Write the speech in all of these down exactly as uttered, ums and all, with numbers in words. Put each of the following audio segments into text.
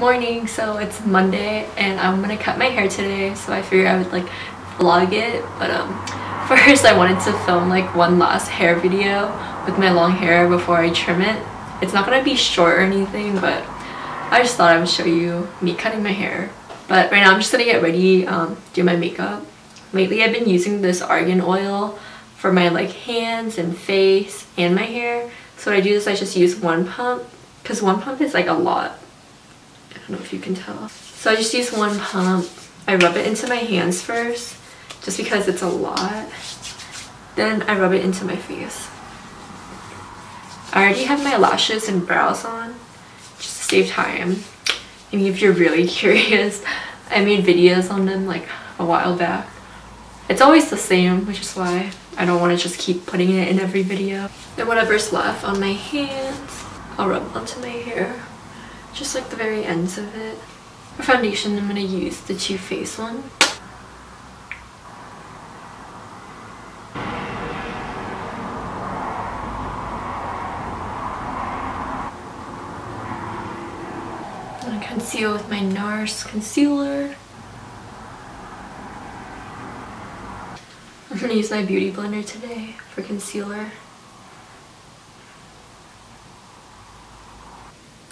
morning. So it's Monday and I'm gonna cut my hair today, so I figured I would like vlog it. But um first I wanted to film like one last hair video with my long hair before I trim it. It's not gonna be short or anything, but I just thought I would show you me cutting my hair. But right now I'm just gonna get ready, um do my makeup. Lately I've been using this argan oil for my like hands and face and my hair. So when I do this, I just use one pump, because one pump is like a lot. I don't know if you can tell. So I just use one pump. I rub it into my hands first, just because it's a lot. Then I rub it into my face. I already have my lashes and brows on, just to save time. I mean, if you're really curious, I made videos on them like a while back. It's always the same, which is why I don't want to just keep putting it in every video. Then whatever's left on my hands, I'll rub onto my hair. Just like the very ends of it. For foundation, I'm going to use the Too Faced one. I'm going to conceal with my NARS concealer. I'm going to use my Beauty Blender today for concealer.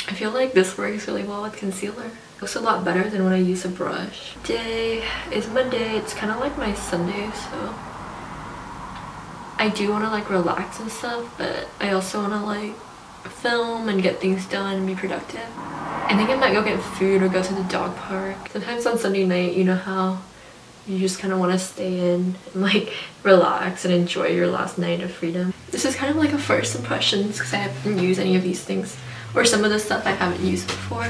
I feel like this works really well with concealer. It looks a lot better than when I use a brush. Today is Monday. It's kind of like my Sunday, so I do want to like relax and stuff, but I also want to like film and get things done and be productive. I think I might go get food or go to the dog park. Sometimes on Sunday night, you know how you just kind of want to stay in and like relax and enjoy your last night of freedom. This is kind of like a first impressions because I haven't used any of these things, or some of the stuff I haven't used before.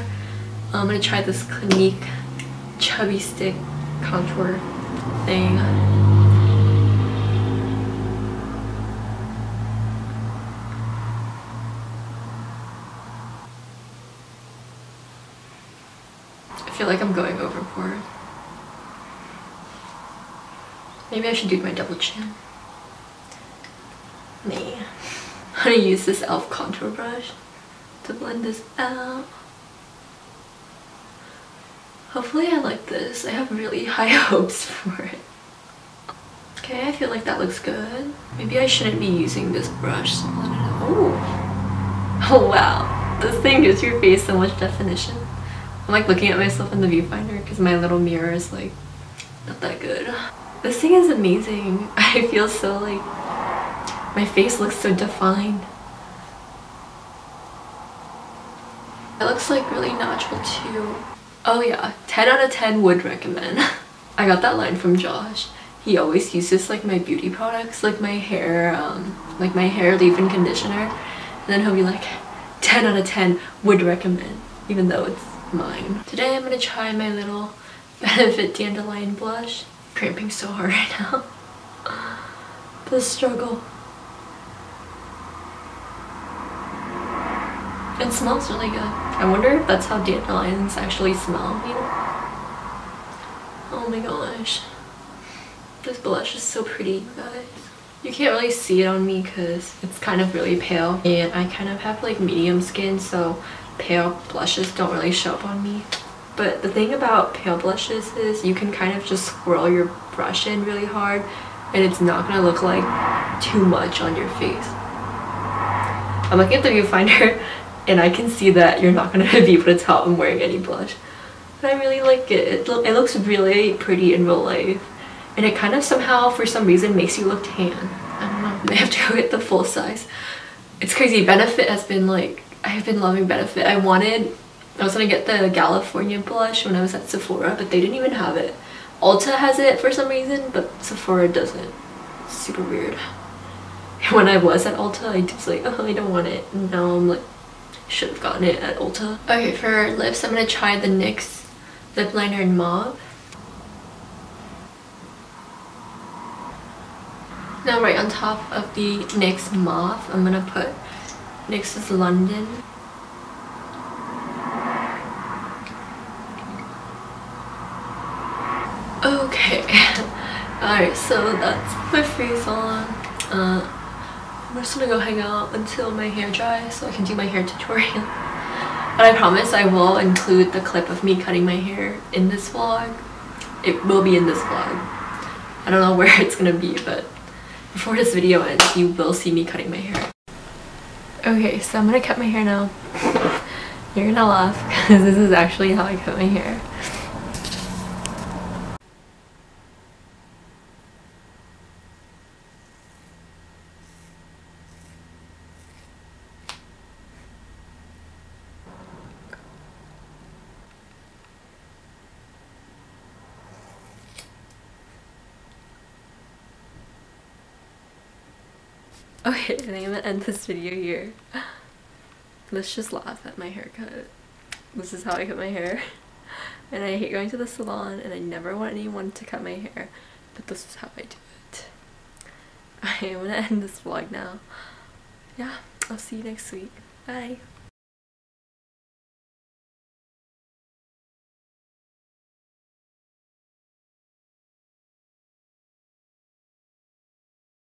I'm going to try this Clinique Chubby Stick contour thing. I feel like I'm going overboard. Maybe I should do my double chin. Nah. I'm gonna use this elf contour brush to blend this out. Hopefully I like this. I have really high hopes for it. Okay, I feel like that looks good. Maybe I shouldn't be using this brush. So let it out. Ooh. Oh wow. This thing gives your face so much definition. I'm like looking at myself in the viewfinder because my little mirror is like not that good. This thing is amazing. I feel so like, my face looks so defined. It looks like really natural too. Oh yeah, ten out of ten would recommend. I got that line from Josh. He always uses like my beauty products, like my hair, um, like my hair leave-in conditioner. And then he'll be like, ten out of ten would recommend, even though it's mine. Today I'm gonna try my little Benefit Dandelion blush. Cramping so hard right now. The struggle. It smells really good. I wonder if that's how dandelions actually smell, you know? Oh my gosh. This blush is so pretty, guys. You can't really see it on me because it's kind of really pale. And I kind of have like medium skin, so pale blushes don't really show up on me. But the thing about pale blushes is you can kind of just swirl your brush in really hard and it's not gonna look like too much on your face. I'm looking at the viewfinder and I can see that you're not gonna be able to tell I'm wearing any blush. But I really like it. It, lo it looks really pretty in real life. And it kind of somehow, for some reason, makes you look tan. I don't know. I have to go get the full size. It's crazy. Benefit has been like, I've been loving Benefit. I wanted I was gonna get the California blush when I was at Sephora, but they didn't even have it. Ulta has it for some reason, but Sephora doesn't. It's super weird. And when I was at Ulta, I was like, oh, I don't want it. And now I'm like, should have gotten it at Ulta. Okay, for lips, I'm gonna try the NYX lip liner in Mauve. Now right on top of the NYX Mauve, I'm gonna put NYX's London. Okay, alright, so that's my face on. Uh, I'm just gonna go hang out until my hair dries so I can do my hair tutorial. But I promise I will include the clip of me cutting my hair in this vlog. It will be in this vlog. I don't know where it's gonna be, but before this video ends, you will see me cutting my hair. Okay, so I'm gonna cut my hair now. You're gonna laugh because this is actually how I cut my hair. Okay, I think I'm gonna end this video here. Let's just laugh at my haircut. This is how I cut my hair. And I hate going to the salon and I never want anyone to cut my hair. But this is how I do it. Okay, I'm gonna end this vlog now. Yeah, I'll see you next week. Bye.